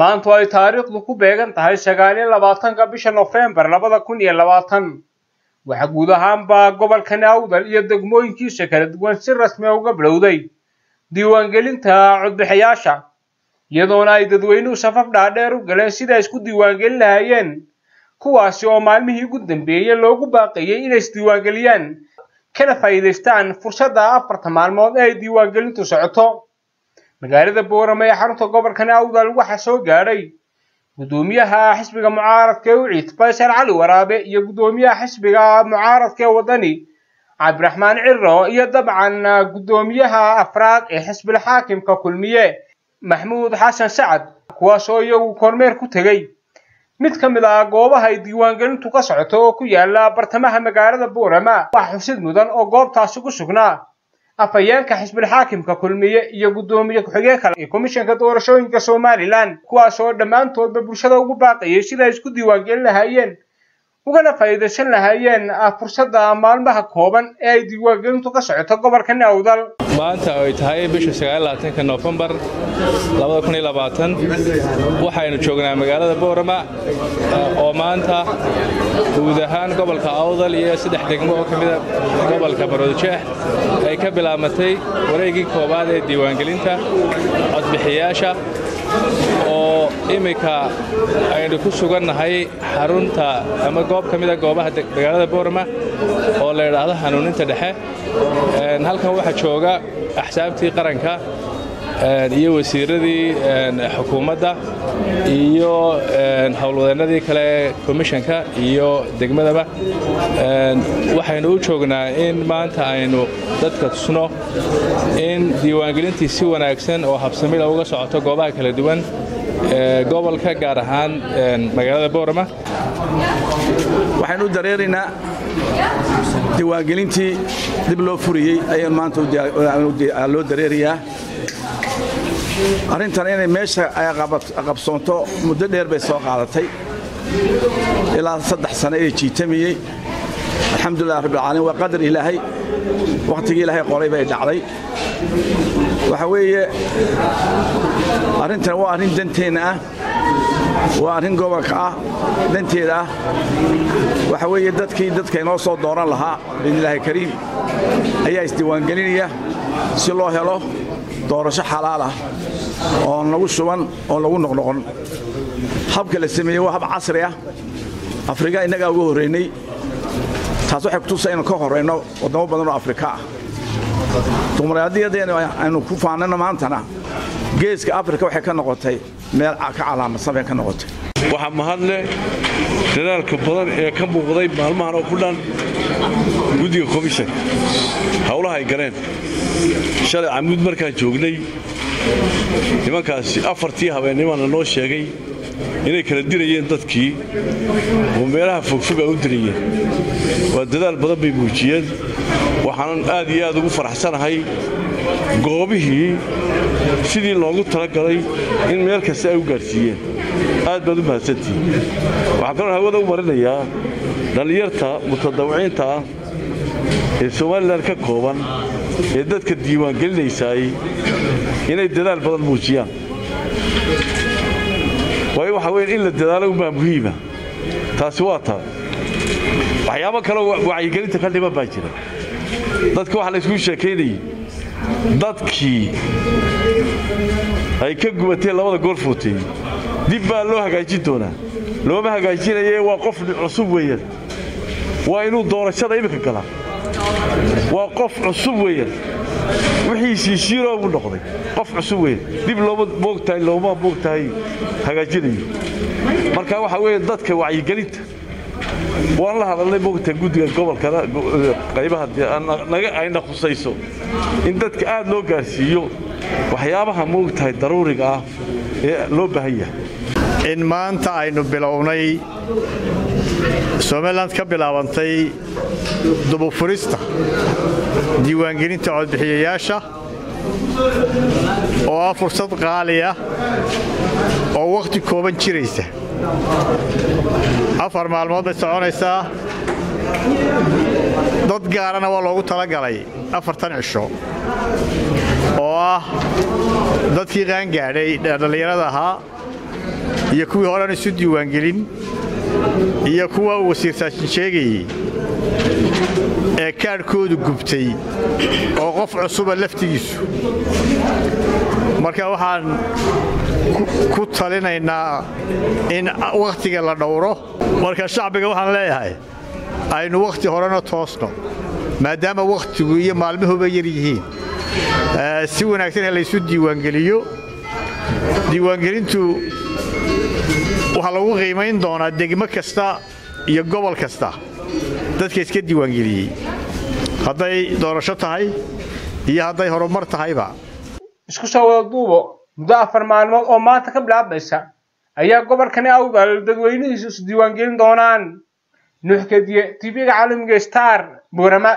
مانطوى تاريخ لكوبيغن تهي شغالي لباتن كابيشا نوفمبر لبادا كوني لباتن وحقودها با غوبال كناودل إيا دقموينكيسا كلا دقوانسي رسميوغا بلوداي diiwaangelinta codbixiyasha iyadoona ay dadweynuhu safaf dhaadheer u galeen sida isku diiwaangelin lahaayeen kuwaasi oo maalmihii ugu dambeeyay loogu baaqiyay inay isdiiwaangeliyaan kana faa'iidaystaan fursadda 4 maalmood ee diiwaangelintu socoto magaalada Borama ee xarunta gobolka Awdal waxa soo gaaray gudoomiyaha xisbiga mucaaradka Uciid Baysar Cali Waraabe iyo gudoomiyaha xisbiga mucaaradka wadani عبد الرحمن عرّو طبعاً قدوميها أفراد حسب الحاكم ككلمية محمود حسن سعد كواسوية وكورمير كتغي متكملا قوبة هاي ديوانجلن تقصعتو كيالا برتمها مقارد بورما وحسد مدن أو قوب تاسوكو سقنا أفايان كحسب الحاكم ككلمية يقدومية كحقيقة الكوميشن كدورشوين كسومالي لان كواسو دمان طول ببرشادة وقباقي يشيلا يسكو ديوانجلن هايين وكان فايدشن لهايين فرصة مالمها كوبان اي ديواغنتو كسعوتا gobolka Awdal maanta ay tahay bisha 19 November 2020 waxaynu joognaa magaalada Borama oo maanta guud ahaan gobolka Awdal iyo saddex degmo oo kamid ah gobolka Borama ay ka bilaabantay wareegii koobaad ee diiwaangelinta codbixiyaasha oo imika aynu ku sugannahay xarunta ama goob kamid ah goobaha magaalada Borama oo la yiraahdo xanuuninta dhexe halkan waxa jooga ahsaabtii qaranka iyo wasiiradii xukuumadda iyo howlwadeennadii kale commissionka iyo degmadaba waxaynu u joognaa in maanta aynu dadka tusno in diiwaangelintii si wanaagsan oo habsami leh uga socoto goobaha kala duwan gobolka gaar ahaan magaalada Borama waxaynu dareerinaa diiwaangelintii dib loo furiyay ayaa maanta loo dareeriyaa arintan inay meesha ay qabsoonto muddo dheer bay soo qaadatay ilaa 3 sano ay jiitamiyay alxamdulillah rabbil alamin wa qadar ilaahay waqtiga ilaahay qoray bay dhacday waxa weeye arintan waa arin danteena ah waa arin gobolka ah danteeda ah waxa weeye dadkii noo soo dooran lahaa ilaahay kariim ayaa isdiiwaan gelinaya si loo helo doorasho xalaal ah oo lagu shuban oo lagu noqnoqon habka la sameeyay waa hab casri ah afrika inaga ugu horeynay taas waxa ku tusayna ka horeyno wadamo badan oo afrika ah dimuqraadiyadeena aynu ku faanana maantana geeska afrika waxay ka noqotay meel ka calaamad sameyn ka noqotay waxa mahadle dadaalka badan ee ka buuqday maalmahan oo ku dhan gudiga commission hawlaha ay galeen شال عمود مركز جوجلي لما كاس أفرتيها بيني وأنا نوش شقي هنا كل دريين تذكي وميرها فوق فوق أو دريين والدلال بضبي بوجيد وحنان آدي آدو فرح سنة هاي قابه سيدي لانغو تركلي إن مركز أو قرسيين آد بدو بهستي وحكرنا هذا ومرنا يا لليرتا متدوعين تا السؤال لك كوبان dadka diiwaan gelinaysaay inay dadaal badan muujiyaan way waxa weyn in la dadaalo ma muhiima taasi waa taa waxyaabo kale wacyi gelinta ka dhiba baa jira dadka waxa la isku sheekeeyay dadkii ay ka gubatay labada gool footay dib baa loo hagaajin doonaa looma hagaajinayee waa qof cusub weeyaan waa inuu doorashada imika galaa وقف عصوبية وحي سيسيرة ونقضي قف عصوبية دي بلوما بوقتها لوما بوقتها هجاجيني مركا وحوي ضدك وعي قلت والله هذا اللي بوقتها قد القبر كذا قريبها أنا أين خصيصه إن ضدك قاعد لو قاسيو وحيابها موقتها ضروري قاع لو بهية إن ما أنت عينو بلوني Soomaaliland ka bilaabantay dib u furista diiwaangelinta codbixiyayaasha oo ah fursad qaali ah oo waqti kooban jiraysa 4 maalmood ay soconaysaa dad gaarana waa loogu talagalay 4 cisho oo ah dadkii qaan gaadhay dhalinyarada ahaa يكو هران سدي وانجلين يكو وسير تشيجي كاركود قبتي وقف عصوبة لفتيس مركا وحان كوت لنا إن وقتي قال نوره مركا الشعب وحان لا هاي أين وقتي هران توصنا ما دام وقت يمالمه بيريهين سوى نكتين اللي سدي وانجليو diiwaangelintu waxa lagu qiimeyn doonaa degmo kasta iyo gobol kasta dadka iska diiwaangeliyay haday doorasho tahay iyo haday horumar tahayba isku soo wada duubo muddo afar maalmood oo maanta ka bilaabaysa ayaa gobolkani awdal dadweynihiisu diiwaangelin doonaan nuxkadiye TV-ga caalamiga Star Borama.